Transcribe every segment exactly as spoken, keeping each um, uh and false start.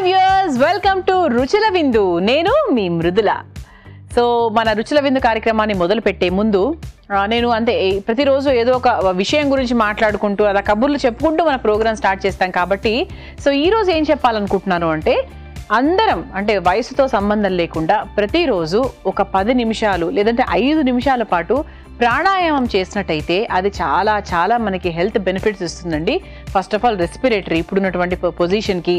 Hi viewers, welcome to Ruchila Vindu. Nenu mi Mridula. So mana Ruchila Vindu కార్యక్రమాన్ని మొదలు పెట్టే ముందు నేను అంటే ప్రతి రోజు ఏదో ఒక విషయం గురించి మాట్లాడుకుంటూ అలా కబుర్లు చెప్పుకుంటూ మన ప్రోగ్రామ్ స్టార్ట్ చేస్తాం కాబట్టి సో ఈ రోజు ఏం చెప్పాలనుకుంటున్నాను అంటే అందరం అంటే వయసుతో సంబంధం లేకుండా ప్రతి రోజు ఒక పది నిమిషాలు లేదంటే ఐదు నిమిషాల పాటు ప్రాణాయామం చేసినట్టయితే అది చాలా చాలా మనకి హెల్త్ బెనిఫిట్స్ ఇస్తుందండి. ఫస్ట్ ఆఫ్ ఆల్ రెస్పిరేటరీ ఇప్పుడున్నటువంటి పొజిషన్కి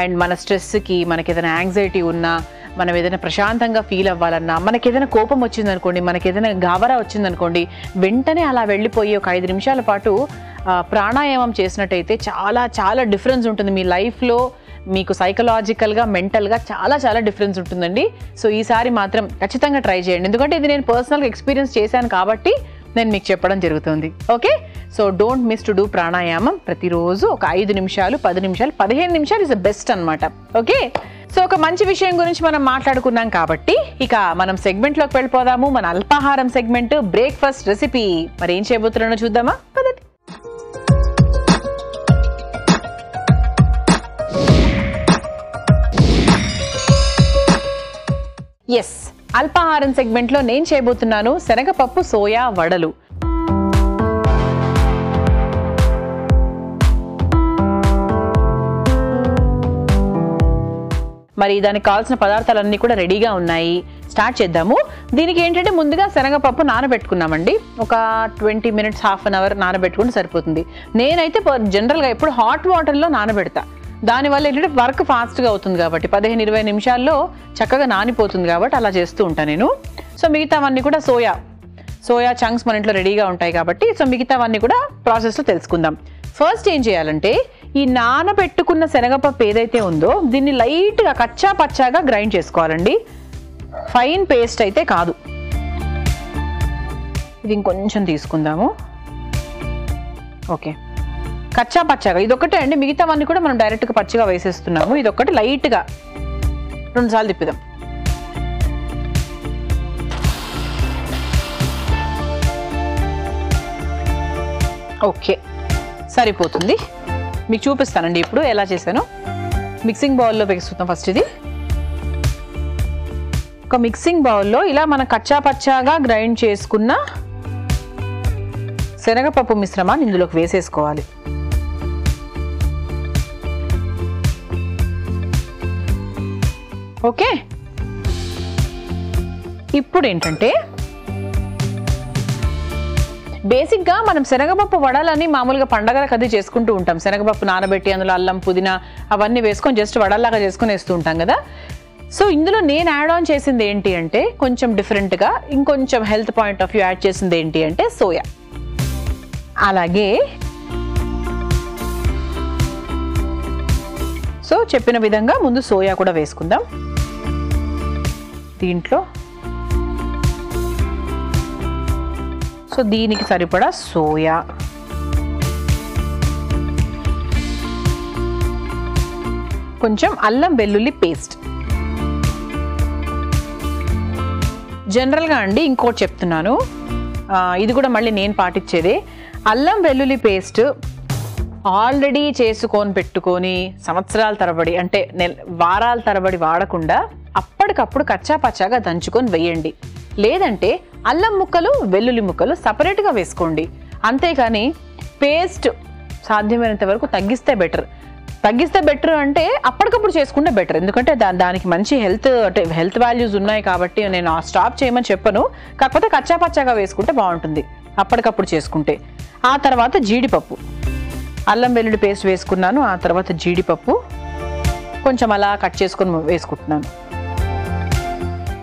అండ్ మన స్ట్రెస్కి మనకి ఏదైనా యాంగ్జైటీ ఉన్నా మనం ఏదైనా ప్రశాంతంగా ఫీల్ అవ్వాలన్నా మనకి ఏదైనా కోపం వచ్చిందనుకోండి మనకి ఏదైనా గాబరా వచ్చిందనుకోండి వెంటనే అలా వెళ్ళిపోయి ఒక ఐదు నిమిషాల పాటు ప్రాణాయామం చేసినట్టయితే చాలా చాలా డిఫరెన్స్ ఉంటుంది మీ లైఫ్లో మీకు సైకలాజికల్గా మెంటల్గా చాలా చాలా డిఫరెన్స్ ఉంటుందండి. సో ఈసారి మాత్రం ఖచ్చితంగా ట్రై చేయండి ఎందుకంటే ఇది నేను పర్సనల్గా ఎక్స్పీరియన్స్ చేశాను కాబట్టి నేను మీకు చెప్పడం జరుగుతుంది. Okay so don't miss to do pranayama ప్రతిరోజు ఒక ఐదు నిమిషాలు పది నిమిషాలు పదిహేను నిమిషాలు ఇస్ ద బెస్ట్ అనమాట. ఓకే సో ఒక మంచి విషయం గురించి మనం మాట్లాడుకున్నాం కాబట్టి ఇక మనం సెగ్మెంట్లోకి వెళ్ళిపోదాము. మన అల్పాహారం సెగ్మెంట్ బ్రేక్ఫాస్ట్ రెసిపీ మరి ఏం చేయబోతున్నానో చూద్దామా పదండి. ఎస్ అల్పాహారం సెగ్మెంట్లో నేను చేయబోతున్నాను శనగపప్పు సోయా వడలు. మరి దానికి కావాల్సిన పదార్థాలన్నీ కూడా రెడీగా ఉన్నాయి. స్టార్ట్ చేద్దాము. దీనికి ఏంటంటే ముందుగా శనగపప్పు నానబెట్టుకున్నామండి. ఒక twenty minutes half an hour నానబెట్టుకుంటే సరిపోతుంది. నేనైతే జనరల్గా ఎప్పుడు హాట్ వాటర్లో నానబెడతా దానివల్ల ఏంటంటే వర్క్ ఫాస్ట్గా అవుతుంది కాబట్టి పదిహేను ఇరవై నిమిషాల్లో చక్కగా నానిపోతుంది కాబట్టి అలా చేస్తూ ఉంటాను నేను. సో మిగతావన్నీ కూడా సోయా సోయా చంక్స్ మన ఇంట్లో రెడీగా ఉంటాయి కాబట్టి సో మిగతావన్నీ కూడా ప్రాసెస్లో తెలుసుకుందాం. ఫస్ట్ ఏం చేయాలంటే ఈ నానబెట్టుకున్న శనగపప్పు ఏదైతే ఉందో దీన్ని లైట్గా కచ్చా పచ్చాగా గ్రైండ్ చేసుకోవాలండి. ఫైన్ పేస్ట్ అయితే కాదు. ఇది ఇంకొంచెం తీసుకుందాము. ఓకే కచ్చా పచ్చగా ఇదొక్కటే అండి. మిగతావన్నీ కూడా మనం డైరెక్ట్గా పచ్చిగా వేసేస్తున్నాము. ఇదొక్కటి లైట్గా రెండుసార్లు తిప్పుదాం. ఓకే సరిపోతుంది. మీకు చూపిస్తానండి ఇప్పుడు ఎలా చేశాను. మిక్సింగ్ బౌల్లో వేస్తున్నాం ఫస్ట్ ఇది. ఒక మిక్సింగ్ బౌల్లో ఇలా మనం కచ్చా పచ్చాగా గ్రైండ్ చేసుకున్న శనగపప్పు మిశ్రమాన్ని ఇందులోకి వేసేసుకోవాలి. ఓకే ఇప్పుడు ఏంటంటే బేసిక్గా మనం శనగపప్పు వడలని మామూలుగా పండగలకు అది చేసుకుంటూ ఉంటాం. శనగపప్పు నానబెట్టి అందులో అల్లం పుదీనా అవన్నీ వేసుకొని జస్ట్ వడల్లాగా చేసుకొని వేస్తూ ఉంటాం కదా. సో ఇందులో నేను యాడ్ ఆన్ చేసింది ఏంటి అంటే కొంచెం డిఫరెంట్గా ఇంకొంచెం health point of view add చేసింది ఏంటి అంటే సోయా. అలాగే సో చెప్పిన విధంగా ముందు సోయా కూడా వేసుకుందాం దీంట్లో. సో దీనికి సరిపడా సోయా కొంచెం అల్లం వెల్లుల్లి పేస్ట్. జనరల్గా అండి ఇంకోటి చెప్తున్నాను ఇది కూడా మళ్ళీ నేను పాటించేదే. అల్లం వెల్లుల్లి పేస్ట్ ఆల్రెడీ చేసుకొని పెట్టుకొని సంవత్సరాల తరబడి అంటే నెల వారాల తరబడి వాడకుండా అప్పటికప్పుడు కచ్చా పచ్చాగా దంచుకొని వేయండి. లేదంటే అల్లం ముక్కలు వెల్లుల్లి ముక్కలు సపరేట్గా వేసుకోండి. అంతేకాని పేస్ట్ సాధ్యమైనంత వరకు తగ్గిస్తే బెటర్. తగ్గిస్తే బెటర్ అంటే అప్పటికప్పుడు చేసుకుంటే బెటర్ ఎందుకంటే దా దానికి మంచి హెల్త్ అంటే హెల్త్ వాల్యూస్ ఉన్నాయి కాబట్టి నేను స్టాప్ చేయమని చెప్పను. కాకపోతే కచ్చా పచ్చాగా వేసుకుంటే బాగుంటుంది అప్పటికప్పుడు చేసుకుంటే. ఆ తర్వాత జీడిపప్పు అల్లం వెల్లుల్లి పేస్ట్ వేసుకున్నాను. ఆ తర్వాత జీడిపప్పు కొంచెం అలా కట్ చేసుకొని వేసుకుంటున్నాను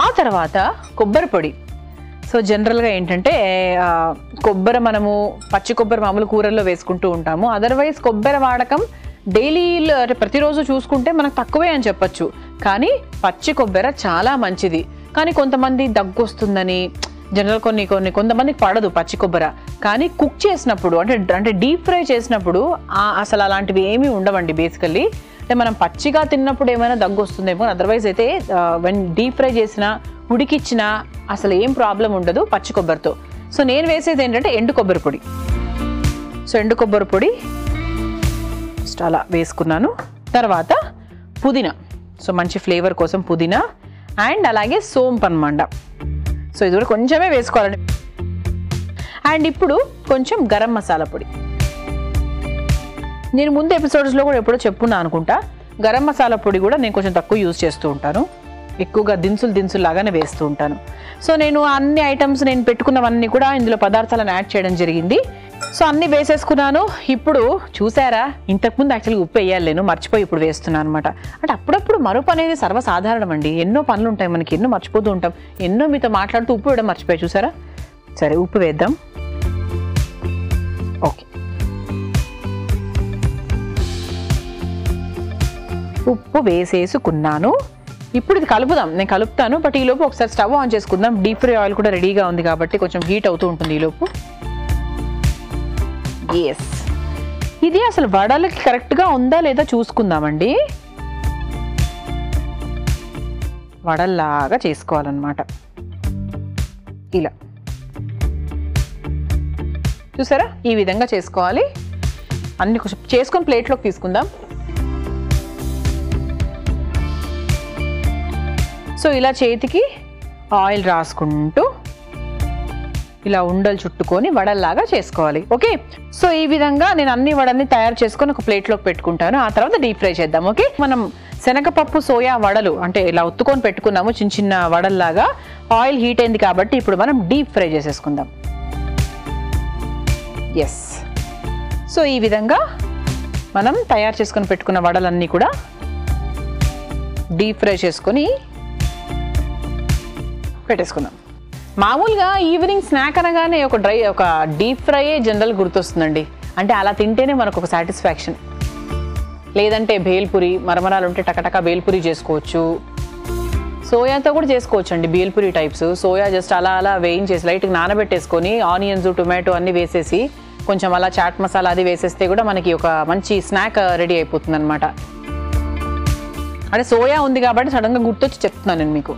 ఆ తర్వాత కొబ్బరి పొడి. సో జనరల్గా ఏంటంటే కొబ్బరి మనము పచ్చి కొబ్బరి మామూలు కూరల్లో వేసుకుంటూ ఉంటాము. అదర్వైజ్ కొబ్బరి వాడకం daily pratirozu choose kunte manak takkave ani cheppachu kani pacchi kobbera chala manchidi kani kontamandi daggu ostundani general konni konni kontamandiki padadu pacchi kobbera kani cook chesinappudu ante ante deep fry chesinappudu aa asala alantivi emi undavandi basically మనం పచ్చిగా తిన్నప్పుడు ఏమైనా దగ్గు వస్తుందేమో otherwise అయితే when deep fry చేసినా ఉడికిచ్చినా అసలు ఏం ప్రాబ్లం ఉండదు పచ్చి కొబ్బరితో. సో నేను వేసేది ఏంటంటే ఎండు కొబ్బరి పొడి. సో ఎండు కొబ్బరి పొడి చాలా వేసుకున్నాను. తర్వాత పుదీనా, సో మంచి ఫ్లేవర్ కోసం పుదీనా అండ్ అలాగే సోంపు అన్నమాట. సో ఇది కూడా కొంచెమే వేసుకోవాలండి. అండ్ ఇప్పుడు కొంచెం గరం మసాలా పొడి. నేను ముందు ఎపిసోడ్స్లో కూడా ఎప్పుడో చెప్పున్నా అనుకుంటా, గరం మసాలా పొడి కూడా నేను కొంచెం తక్కువ యూజ్ చేస్తూ ఉంటాను, ఎక్కువగా దినుసులు దినుసులు లాగానే వేస్తూ ఉంటాను. సో నేను అన్ని ఐటమ్స్ నేను పెట్టుకున్నవన్నీ కూడా ఇందులో పదార్థాలను యాడ్ చేయడం జరిగింది. సో అన్నీ వేసేసుకున్నాను. ఇప్పుడు చూసారా, ఇంతకుముందు యాక్చువల్గా ఉప్పు వేయాలి, నేను మర్చిపోయి ఇప్పుడు వేస్తున్నాను అనమాట. అంటే అప్పుడప్పుడు మరో పని అనేది సర్వసాధారణం అండి, ఎన్నో పనులు ఉంటాయి మనకి, ఎన్నో మర్చిపోతూ ఉంటాం, ఎన్నో మీతో మాట్లాడుతూ ఉప్పు వేయడం మర్చిపోయి చూసారా. సరే ఉప్పు వేద్దాం. ఓకే, ఉప్పు వేసేసుకున్నాను. ఇప్పుడు ఇది కలుపుదాం, నేను కలుపుతాను. బట్ ఈలోపు ఒకసారి స్టవ్ ఆన్ చేసుకుందాం. డీప్ ఫ్రై ఆయిల్ కూడా రెడీగా ఉంది కాబట్టి కొంచెం హీట్ అవుతూ ఉంటుంది ఈలోపు. ఎస్, ఇది అసలు వడలకి కరెక్ట్గా ఉందా లేదా చూసుకుందామండి. వడల్లాగా చేసుకోవాలన్నమాట, ఇలా చూసారా, ఈ విధంగా చేసుకోవాలి. అన్ని కొంచెం చేసుకొని ప్లేట్లోకి తీసుకుందాం. సో ఇలా చేతికి ఆయిల్ రాసుకుంటూ ఇలా ఉండలు చుట్టుకొని వడల్లాగా చేసుకోవాలి. ఓకే, సో ఈ విధంగా నేను అన్ని వడల్ని తయారు చేసుకొని ఒక ప్లేట్లోకి పెట్టుకుంటాను. ఆ తర్వాత డీప్ ఫ్రై చేద్దాం. ఓకే, మనం శనగపప్పు సోయా వడలు అంటే ఇలా ఉత్తుకొని పెట్టుకున్నాము చిన్న చిన్న వడల్లాగా. ఆయిల్ హీట్ అయింది కాబట్టి ఇప్పుడు మనం డీప్ ఫ్రై చేసేసుకుందాం. ఎస్, సో ఈ విధంగా మనం తయారు చేసుకొని పెట్టుకున్న వడలన్నీ కూడా డీప్ ఫ్రై చేసుకొని పెట్టేసుకుందాం. మామూలుగా ఈవినింగ్ స్నాక్ అనగానే ఒక డ్రై ఒక డీప్ ఫ్రైయే జనరల్ గుర్తొస్తుందండి. అంటే అలా తింటేనే మనకు ఒక సాటిస్ఫాక్షన్. లేదంటే భేల్పూరి, మరమరాలు ఉంటే టకటకా భేల్పూరి చేసుకోవచ్చు, సోయాతో కూడా చేసుకోవచ్చు అండి భేల్పూరి టైప్స్. సోయా జస్ట్ అలా అలా వేయించేసి లైట్గా నానబెట్టేసుకొని ఆనియన్స్, టొమాటో అన్నీ వేసేసి కొంచెం అలా చాట్ మసాలా అది వేసేస్తే కూడా మనకి ఒక మంచి స్నాక్ రెడీ అయిపోతుంది అనమాట. అంటే సోయా ఉంది కాబట్టి సడన్గా గుర్తొచ్చి చెప్తున్నాను నేను మీకు.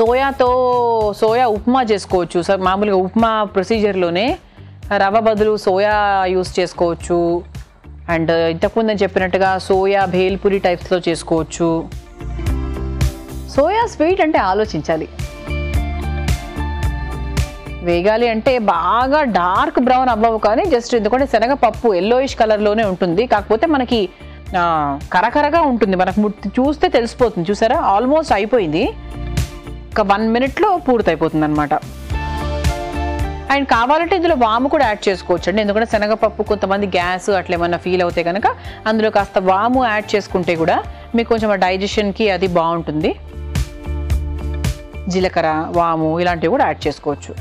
సోయాతో సోయా ఉప్మా చేసుకోవచ్చు. సో మామూలుగా ఉప్మా ప్రొసీజర్లోనే రవ్వ బదులు సోయా యూస్ చేసుకోవచ్చు. అండ్ ఇంతకుముందు నేను చెప్పినట్టుగా సోయా భేల్పూరి టైప్స్లో చేసుకోవచ్చు. సోయా స్వీట్ అంటే ఆలోచించాలి, వేగాలి అంటే బాగా డార్క్ బ్రౌన్ అవ్వవు, కానీ జస్ట్ ఎందుకంటే శనగపప్పు ఎల్లోయిష్ కలర్లోనే ఉంటుంది. కాకపోతే మనకి కరకరగా ఉంటుంది, మనకు చూస్తే తెలిసిపోతుంది. చూసారా, ఆల్మోస్ట్ అయిపోయింది, ఒక వన్ మినిట్లో పూర్తయిపోతుంది అనమాట. అండ్ కావాలంటే ఇందులో వాము కూడా యాడ్ చేసుకోవచ్చు అండి, ఎందుకంటే శనగపప్పు కొంతమంది గ్యాస్ అట్లా ఏమైనా ఫీల్ అవుతాయి కనుక అందులో కాస్త వాము యాడ్ చేసుకుంటే కూడా మీకు కొంచెం డైజెషన్కి అది బాగుంటుంది. జీలకర్ర, వాము ఇలాంటివి కూడా యాడ్ చేసుకోవచ్చు.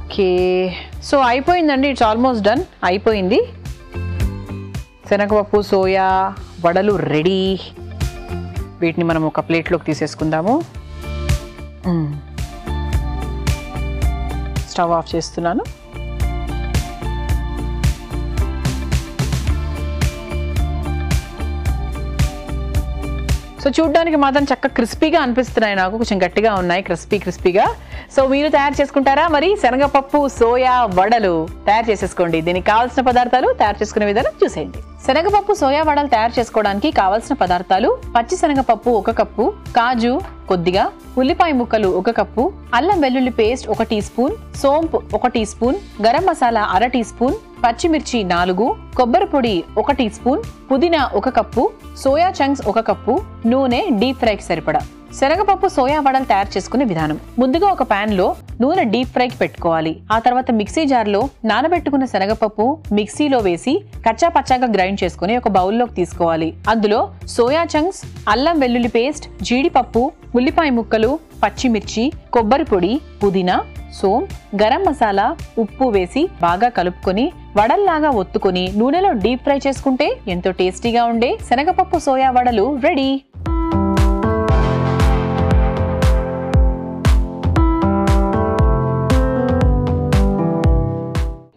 ఓకే, సో అయిపోయిందండి, ఇట్స్ ఆల్మోస్ట్ డన్ అయిపోయింది. శనగపప్పు సోయా వడలు రెడీ. వీటిని మనం ఒక ప్లేట్లోకి తీసేసుకుందాము. స్టవ్ ఆఫ్ చేస్తున్నాను. సో చూడ్డానికి మాత్రం చక్కగా క్రిస్పీగా అనిపిస్తున్నాయి, నాకు కొంచెం గట్టిగా ఉన్నాయి, క్రిస్పీ క్రిస్పీగా. సో మీరు తయారు చేసుకుంటారా మరి శనగపప్పు సోయా వడలు? తయారు చేసేసుకోండి. దీనికి కావాల్సిన పదార్థాలు తయారు చేసుకునే విధానం చూసేయండి. శనగపప్పు సోయా వడలు తయారు చేసుకోవడానికి కావాల్సిన పదార్థాలు: పచ్చి శనగపప్పు ఒక కప్పు, కాజు కొద్దిగా, ఉల్లిపాయ ముక్కలు ఒక కప్పు, అల్లం వెల్లుల్లి పేస్ట్ ఒక టీ స్పూన్, సోంపు ఒక టీ స్పూన్, గరం మసాలా అర టీ స్పూన్, పచ్చిమిర్చి నాలుగు, కొబ్బరి పొడి ఒక టీ స్పూన్, పుదీనా ఒక కప్పు, సోయా చంక్స్ ఒక కప్పు, నూనె డీప్ ఫ్రైకి సరిపడా. Senagapappu Soya Vadalu తయారు చేసుకునే విధానం. ముందుగా ఒక pan లో నూనె డీప్ ఫ్రై పెట్టుకోవాలి. ఆ తర్వాత మిక్సీ జార్ లో నానబెట్టుకున్న శనగపప్పు మిక్సీలో వేసి కచ్చా పచ్చాగా గ్రైండ్ చేసుకొని ఒక బౌల్ లోకి తీసుకోవాలి. అందులో సోయా చంక్స్, అల్లం వెల్లుల్లి పేస్ట్, జీడిపప్పు, ఉల్లిపాయ ముక్కలు, పచ్చిమిర్చి, కొబ్బరి పొడి, పుదీనా, సోం, గరం మసాలా, ఉప్పు వేసి బాగా కలుపుకొని వడల్లాగా ఒత్తుకొని నూనెలో డీప్ ఫ్రై చేసుకుంటే ఎంతో టేస్టీగా ఉండే శనగపప్పు సోయా వడలు రెడీ.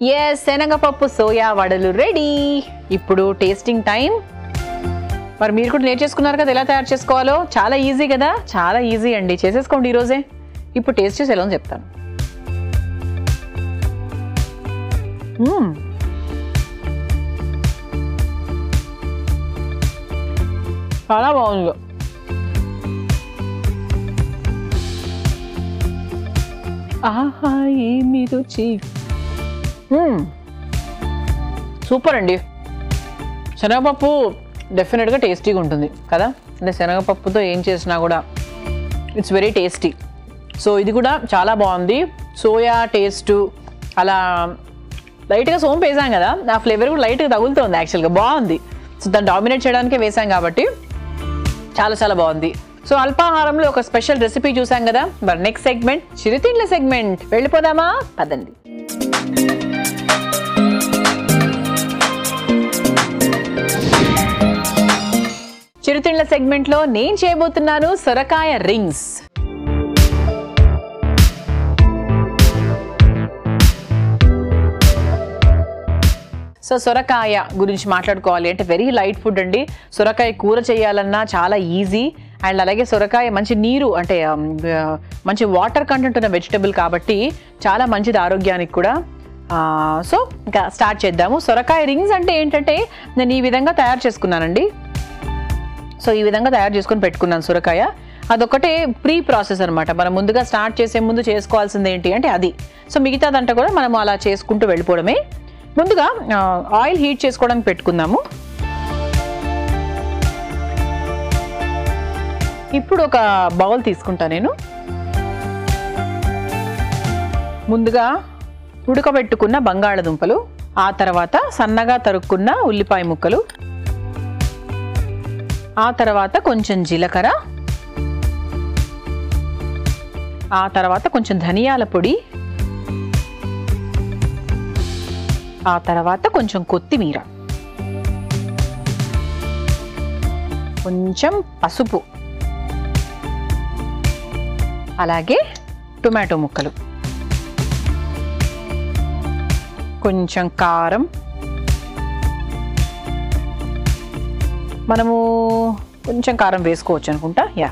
Yes, శనగపప్పు సోయా వడలు రెడీ. ఇప్పుడు టేస్టింగ్ టైం. మరి మీరు కూడా నేర్చుకున్నారు కదా ఎలా తయారు చేసుకోవాలో. చాలా ఈజీ కదా, చాలా ఈజీ అండి, చేసేసుకోండి ఈరోజే. ఇప్పుడు టేస్ట్ చేసి ఎలా చెప్తాను. చాలా బాగుంది. ఆహా ఏమి రుచి, సూపర్ అండి. శనగపప్పు డెఫినెట్గా టేస్టీగా ఉంటుంది కదా, అంటే శనగపప్పుతో ఏం చేసినా కూడా ఇట్స్ వెరీ టేస్టీ. సో ఇది కూడా చాలా బాగుంది. సోయా టేస్టు అలా లైట్గా సోంపు వేసాం కదా, ఆ ఫ్లేవర్ కూడా లైట్గా తగులుతుంది యాక్చువల్గా, బాగుంది. సో దాన్ని డామినేట్ చేయడానికే వేసాం కాబట్టి చాలా చాలా బాగుంది. సో అల్పాహారంలో ఒక స్పెషల్ రెసిపీ చూసాం కదా. మరి నెక్స్ట్ సెగ్మెంట్ చిరుతిండ్ల సెగ్మెంట్, వెళ్ళిపోదామా పదండి. చిరుతిండ్ల సెగ్మెంట్ లో నేను చేయబోతున్నాను సొరకాయ రింగ్స్. సో సొరకాయ గురించి మాట్లాడుకోవాలి అంటే వెరీ లైట్ ఫుడ్ అండి. సొరకాయ కూర చేయాలన్నా చాలా ఈజీ. అండ్ అలాగే సొరకాయ మంచి నీరు అంటే మంచి వాటర్ కంటెంట్ ఉన్న వెజిటబుల్ కాబట్టి చాలా మంచిది ఆరోగ్యానికి కూడా. సో ఇంకా స్టార్ట్ చేద్దాము. సొరకాయ రింగ్స్ అంటే ఏంటంటే నేను ఈ విధంగా తయారు చేసుకున్నానండి. సో ఈ విధంగా తయారు చేసుకొని పెట్టుకున్నాను సొరకాయ. అదొకటే ప్రీ ప్రాసెస్ అనమాట. మనం ముందుగా స్టార్ట్ చేసే ముందు చేసుకోవాల్సింది ఏంటి అంటే అది. సో మిగతాదంటే కూడా మనం అలా చేసుకుంటూ వెళ్ళిపోవడమే. ముందుగా ఆయిల్ హీట్ చేసుకోవడానికి పెట్టుకుందాము. ఇప్పుడు ఒక బౌల్ తీసుకుంటాను నేను. ముందుగా ఉడకబెట్టుకున్న బంగాళదుంపలు, ఆ తర్వాత సన్నగా తరుక్కున్న ఉల్లిపాయ ముక్కలు, ఆ తర్వాత కొంచెం జీలకర్ర, ఆ తర్వాత కొంచెం ధనియాల పొడి, ఆ తర్వాత కొంచెం కొత్తిమీర, కొంచెం పసుపు, అలాగే టొమాటో ముక్కలు, కొంచెం కారం. మనము కొంచెం కారం వేసుకోవచ్చు అనుకుంటా, యా.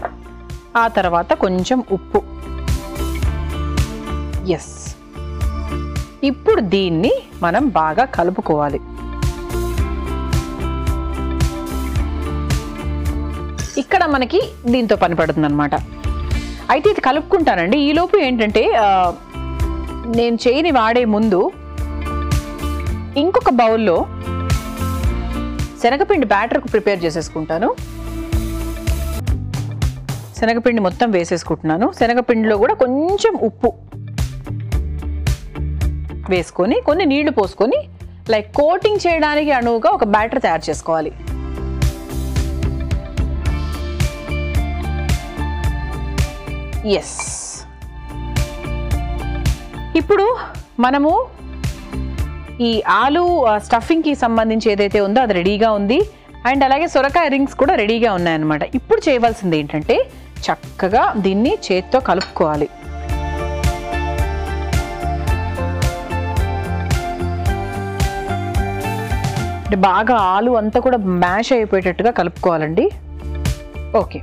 ఆ తర్వాత కొంచెం ఉప్పు. ఎస్, ఇప్పుడు దీన్ని మనం బాగా కలుపుకోవాలి. ఇక్కడ మనకి దీంతో పని పడుతుంది అనమాట. అయితే ఇది కలుపుకుంటానండి. ఈలోపు ఏంటంటే నేను చేయని వాడే ముందు ఇంకొక బౌల్లో శనగపిండి బ్యాటర్కు ప్రిపేర్ చేసేసుకుంటాను. శనగపిండి మొత్తం వేసేసుకుంటున్నాను. శనగపిండిలో కూడా కొంచెం ఉప్పు వేసుకొని కొన్ని నీళ్లు పోసుకొని లైక్ కోటింగ్ చేయడానికి అనువుగా ఒక బ్యాటర్ తయారు చేసుకోవాలి. ఎస్, ఇప్పుడు మనము ఈ ఆలు స్టఫింగ్కి సంబంధించి ఏదైతే ఉందో అది రెడీగా ఉంది. అండ్ అలాగే సొరకాయ రింగ్స్ కూడా రెడీగా ఉన్నాయన్నమాట. ఇప్పుడు చేయవలసింది ఏంటంటే చక్కగా దీన్ని చేత్తో కలుపుకోవాలి. బాగా ఆలు అంతా కూడా మ్యాష్ అయిపోయేటట్టుగా కలుపుకోవాలండి. ఓకే,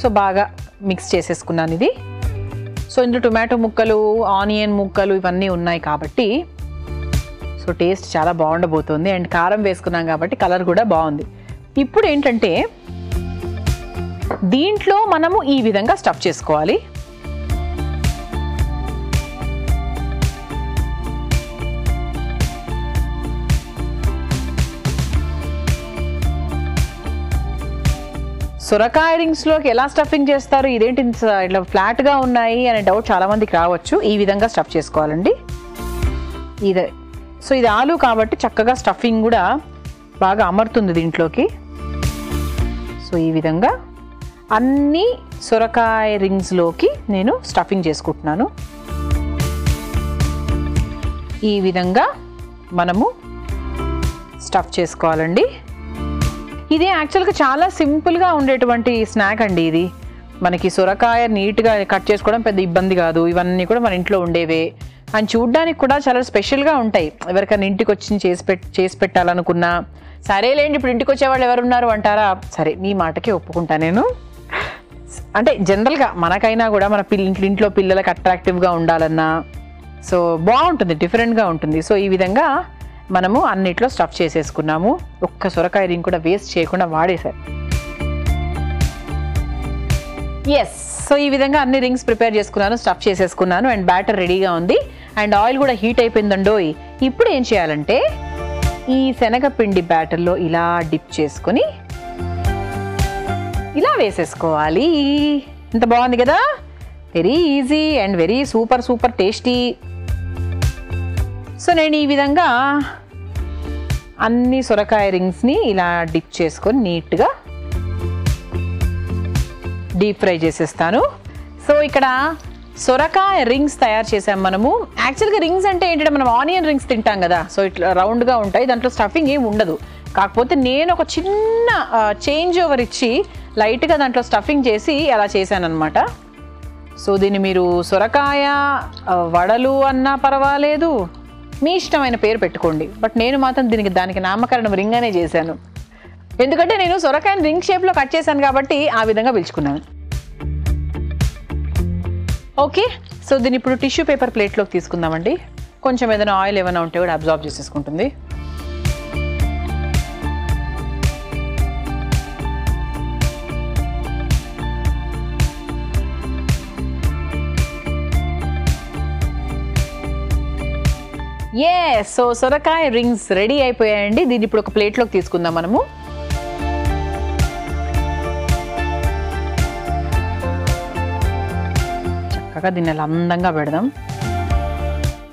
సో బాగా మిక్స్ చేసేసుకున్నాను ఇది. సో ఇందులో టొమాటో ముక్కలు, ఆనియన్ ముక్కలు ఇవన్నీ ఉన్నాయి కాబట్టి సో టేస్ట్ చాలా బాగుండబోతుంది. అండ్ కారం వేసుకున్నాం కాబట్టి కలర్ కూడా బాగుంది. ఇప్పుడు ఏంటంటే దీంట్లో మనము ఈ విధంగా స్టఫ్ చేసుకోవాలి. సో సొరకాయ రింగ్స్ లోకి ఎలా స్టఫింగ్ చేస్తారు, ఇదేంటి ఇట్లా ఫ్లాట్ గా ఉన్నాయి అనే డౌట్ చాలా మందికి రావచ్చు. ఈ విధంగా స్టఫ్ చేసుకోవాలండి. ఇది సో ఇది ఆలు కాబట్టి చక్కగా స్టఫింగ్ కూడా బాగా అమరుతుంది దీంట్లోకి. సో ఈ విధంగా అన్ని సొరకాయ రింగ్స్లోకి నేను స్టఫింగ్ చేసుకుంటున్నాను. ఈ విధంగా మనము స్టఫ్ చేసుకోవాలండి. ఇది యాక్చువల్గా చాలా సింపుల్గా ఉండేటువంటి స్నాక్ అండి. ఇది మనకి సొరకాయ నీట్గా కట్ చేసుకోవడం పెద్ద ఇబ్బంది కాదు. ఇవన్నీ కూడా మన ఇంట్లో ఉండేవే అని చూడ్డానికి కూడా చాలా స్పెషల్గా ఉంటాయి. ఎవరికైనా ఇంటికి వచ్చి చేసి పెట్ చేసి పెట్టాలనుకున్నా, సరేలేండి ఇప్పుడు ఇంటికి వచ్చేవాళ్ళు ఎవరున్నారు అంటారా, సరే మీ మాటకి ఒప్పుకుంటా నేను. అంటే జనరల్గా మనకైనా కూడా మన పిల్ల ఇంట్లో పిల్లలకు అట్రాక్టివ్గా ఉండాలన్నా సో బాగుంటుంది, డిఫరెంట్గా ఉంటుంది. సో ఈ విధంగా మనము అన్నిట్లో స్టఫ్ చేసేసుకున్నాము. ఒక్క సొరకాయ రింగ్ కూడా వేస్ట్ చేయకుండా వాడేశారు. ఎస్ సో ఈ విధంగా అన్ని రింగ్స్ ప్రిపేర్ చేసుకున్నాను, స్టఫ్ చేసేసుకున్నాను. అండ్ బ్యాటర్ రెడీగా ఉంది. అండ్ ఆయిల్ కూడా హీట్ అయిపోయిందండోయ్. ఇప్పుడు ఏం చేయాలంటే ఈ శనగపిండి బ్యాటర్లో ఇలా డిప్ చేసుకుని ఇలా వేసేసుకోవాలి. ఇంత బాగుంది కదా, very easy and very super super tasty. So నేను ఈ విధంగా అన్ని సొరకాయ రింగ్స్ని ఇలా డిప్ చేసుకొని నీట్గా డీప్ ఫ్రై చేసేస్తాను. సో ఇక్కడ సొరకాయ రింగ్స్ తయారు చేసాం మనము. యాక్చువల్గా రింగ్స్ అంటే ఏంటంటే మనం ఆనియన్ రింగ్స్ తింటాం కదా, సో ఇట్లా రౌండ్గా ఉంటాయి, దాంట్లో స్టఫింగ్ ఏమి ఉండదు. కాకపోతే నేను ఒక చిన్న చేంజ్ ఓవర్ ఇచ్చి లైట్గా దాంట్లో స్టఫింగ్ చేసి అలా చేశానన్నమాట. సో దీన్ని మీరు సొరకాయ వడలు అన్నా పర్వాలేదు, మీ ఇష్టమైన పేరు పెట్టుకోండి. బట్ నేను మాత్రం దీనికి దానికి నామకరణం రింగ్ అనే చేశాను, ఎందుకంటే నేను సొరకాయని రింగ్ షేప్లో కట్ చేశాను కాబట్టి ఆ విధంగా పిలుచుకున్నాను. ఓకే సో దీన్ని ఇప్పుడు టిష్యూ పేపర్ ప్లేట్లోకి తీసుకుందామండి. కొంచెం ఏదైనా ఆయిల్ ఏమైనా ఉంటే కూడా అబ్జార్బ్ చేసేసుకుంటుంది. ఏ సో సొరకాయ రింగ్స్ రెడీ అయిపోయాయండి. దీన్ని ఇప్పుడు ఒక ప్లేట్లోకి తీసుకుందాం మనము. చక్కగా దీన్ని అలా అందంగా పెడదాం,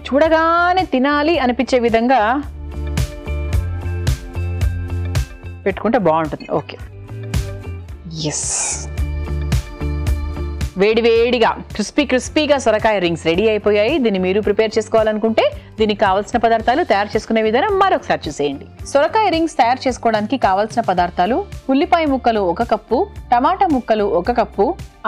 చూడగానే తినాలి అనిపించే విధంగా పెట్టుకుంటే బాగుంటుంది. ఓకే ఎస్ వేడి వేడిగా క్రిస్పీ క్రిస్పీగా సొరకాయ రింగ్స్ రెడీ అయిపోయాయి. దీన్ని మీరు ప్రిపేర్ చేసుకోవాలనుకుంటే దీనికి కావాల్సిన పదార్థాలు తయారు చేసుకునే విధానం మరొకసారి చూసేయండి. సొరకాయ రింగ్స్ తయారు చేసుకోవడానికి కావాల్సిన పదార్థాలు: ఉల్లిపాయ ముక్కలు ఒక కప్పు, టమాటా ముక్కలు ఒక కప్పు,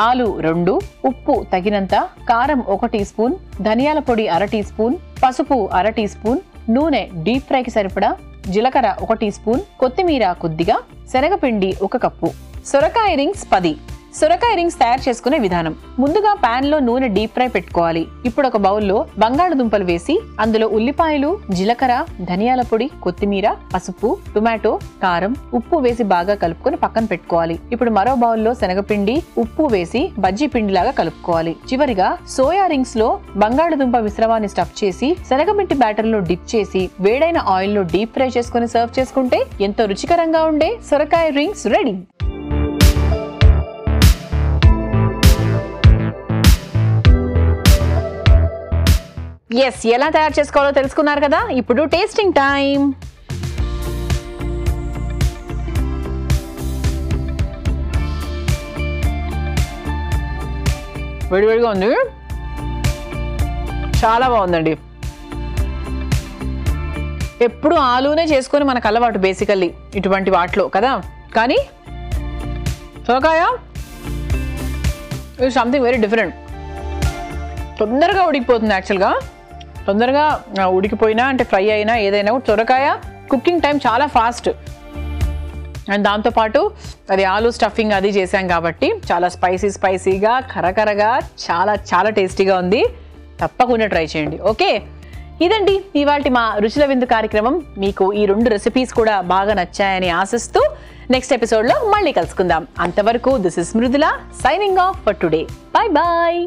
ఆలు రెండు, ఉప్పు తగినంత, కారం ఒక టీ స్పూన్, ధనియాల పొడి అర టీ స్పూన్, పసుపు అర టీ స్పూన్, నూనె డీప్ ఫ్రైకి సరిపడా, జీలకర్ర ఒక టీ స్పూన్, కొత్తిమీర కొద్దిగా, శనగపిండి ఒక కప్పు. సొరకాయ రింగ్స్ పది. సొరకాయ రింగ్స్ తయారు చేసుకునే విధానం: ముందుగా పాన్ లో నూనె డీప్ ఫ్రై పెట్టుకోవాలి. ఇప్పుడు ఒక బౌల్లో బంగాళదుంపలు వేసి అందులో ఉల్లిపాయలు, జీలకర్ర, ధనియాల పొడి, కొత్తిమీర, పసుపు, టొమాటో, కారం, ఉప్పు వేసి బాగా కలుపుకొని పక్కన పెట్టుకోవాలి. ఇప్పుడు మరో బౌల్లో శనగపిండి, ఉప్పు వేసి బజ్జీ పిండిలాగా కలుపుకోవాలి. చివరిగా సోయా రింగ్స్ లో బంగాళదుంప మిశ్రమాన్ని స్టఫ్ చేసి శనగపిండి బ్యాటర్ లో డిప్ చేసి వేడైన ఆయిల్ లో డీప్ ఫ్రై చేసుకుని సర్వ్ చేసుకుంటే ఎంతో రుచికరంగా ఉండే సొరకాయ రింగ్స్ రెడీ. ఎస్ ఎలా తయారు చేసుకోవాలో తెలుసుకున్నారు కదా, ఇప్పుడు టేస్టింగ్ టైం. వేడివేడిగా ఉంది, చాలా బాగుందండి. ఎప్పుడు ఆలూనే చేసుకొని మనకు అలవాటు బేసికల్లీ ఇటువంటి వాటిలో కదా, కానీ సొరకాయ ఇస్ సంథింగ్ వెరీ డిఫరెంట్. తొందరగా ఉడికిపోతుంది యాక్చువల్గా, తొందరగా ఉడికిపోయినా అంటే ఫ్రై అయినా ఏదైనా కూడా సొరకాయ కుకింగ్ టైం చాలా ఫాస్ట్. అండ్ దాంతోపాటు అది ఆలు స్టఫింగ్ అది చేసాం కాబట్టి చాలా స్పైసీ స్పైసీగా కరకరగా చాలా చాలా టేస్టీగా ఉంది. తప్పకుండా ట్రై చేయండి. ఓకే ఇదండి ఇవాళ మా రుచుల విందు కార్యక్రమం. మీకు ఈ రెండు రెసిపీస్ కూడా బాగా నచ్చాయని ఆశిస్తూ నెక్స్ట్ ఎపిసోడ్లో మళ్ళీ కలుసుకుందాం. అంతవరకు this is స్మృతుల signing off for today. Bye bye.